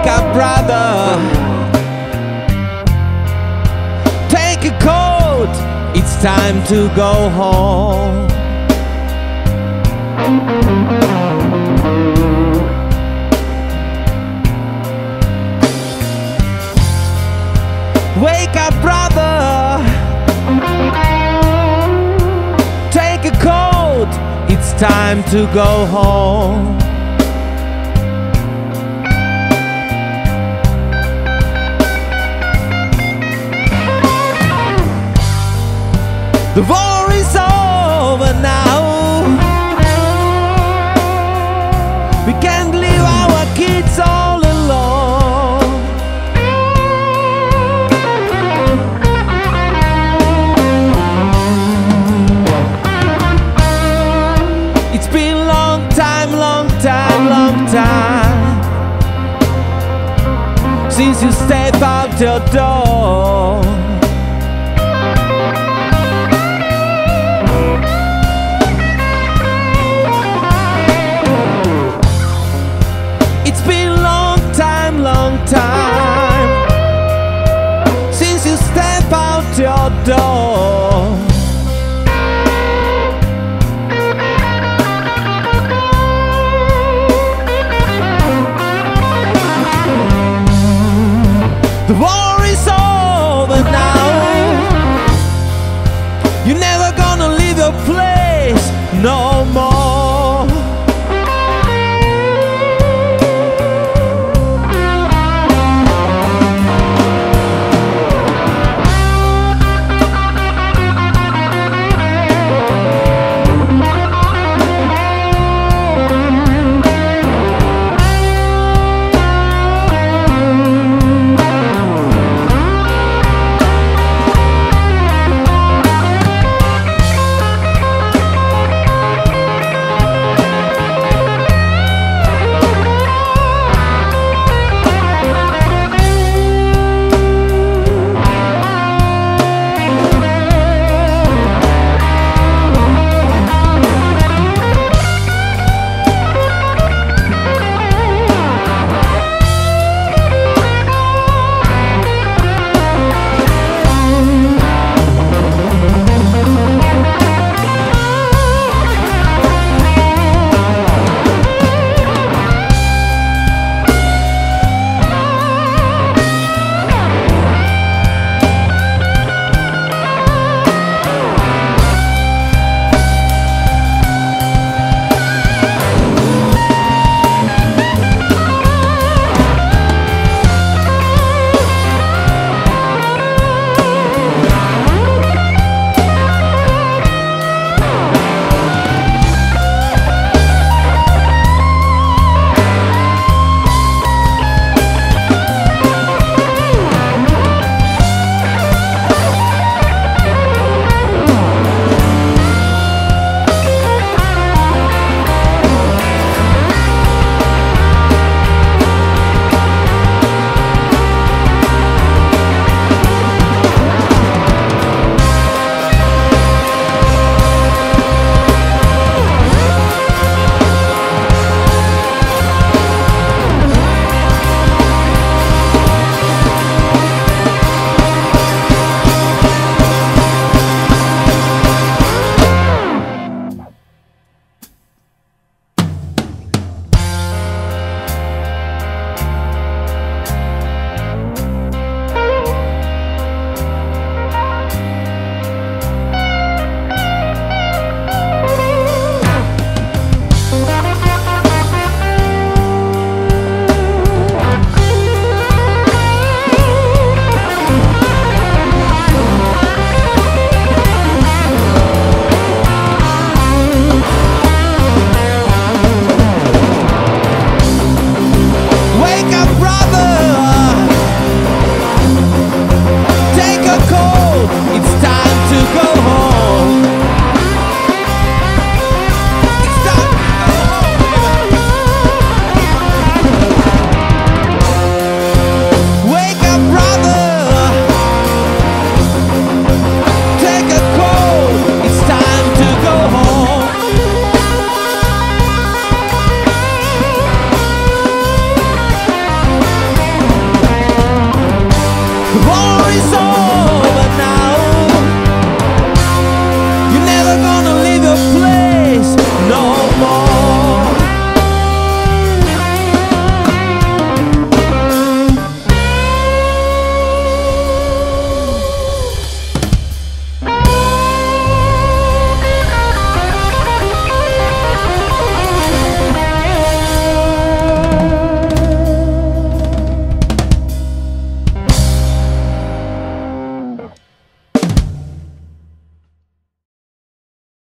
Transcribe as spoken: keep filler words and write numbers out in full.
wake up, brother. Take a coat, it's time to go home. Wake up, brother. Take a coat, it's time to go home. The war is over now. We can't leave our kids all alone. It's been a long time, long time, long time since you stepped out your door. Your door. The war is over now. You're never gonna leave your place no more. voice